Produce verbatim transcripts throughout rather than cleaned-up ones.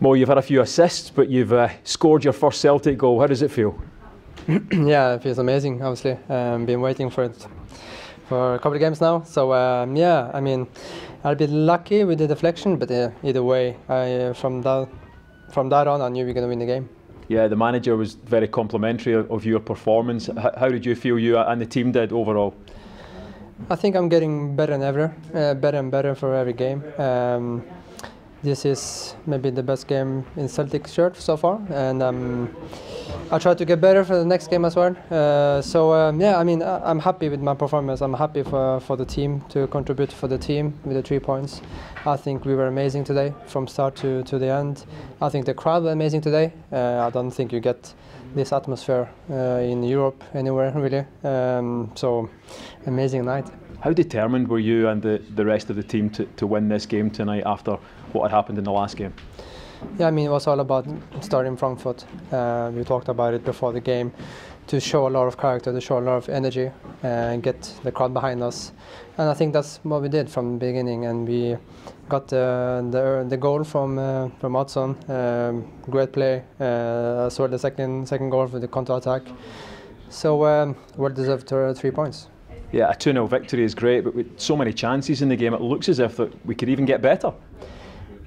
Mo, you've had a few assists, but you've uh, scored your first Celtic goal. How does it feel? Yeah, it feels amazing, obviously. Um, been waiting for it for a couple of games now. So, um, yeah, I mean, I'll be lucky with the deflection, but uh, either way, I, uh, from, that, from that on, I knew we were going to win the game. Yeah, the manager was very complimentary of your performance. How did you feel you and the team did overall? I think I'm getting better and ever, uh, better and better for every game. Um, This is maybe the best game in Celtic shirt so far, and um, I try to get better for the next game as well. Uh, so um, yeah, I mean, I'm happy with my performance. I'm happy for for the team to contribute for the team with the three points. I think we were amazing today from start to to the end. I think the crowd were amazing today. Uh, I don't think you get this atmosphere uh, in Europe anywhere really. Um, so amazing night. How determined were you and the, the rest of the team to, to win this game tonight after what had happened in the last game? Yeah, I mean, it was all about starting from foot. Uh, we talked about it before the game, to show a lot of character, to show a lot of energy and get the crowd behind us. And I think that's what we did from the beginning, and we got uh, the, the goal from uh, from Odson. Um, great play, uh, as well the second, second goal for the counter-attack. So um, well deserved uh, three points. Yeah, a two nil victory is great, but with so many chances in the game, it looks as if that we could even get better.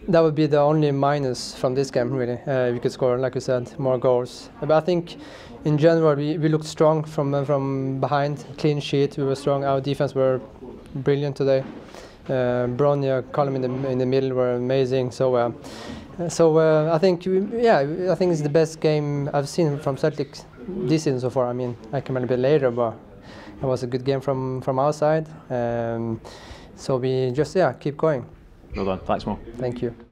That would be the only minus from this game, really. Uh, we could score, like you said, more goals. But I think, in general, we, we looked strong from uh, from behind. Clean sheet, we were strong. Our defense were brilliant today. Uh, Bronya, Colum in the in the middle were amazing. So, uh, so uh, I think, we, yeah, I think it's the best game I've seen from Celtic this season so far. I mean, I can a bit later, but it was a good game from from our side. Um, so we just yeah keep going. Well done. Thanks, Mo. Thank you.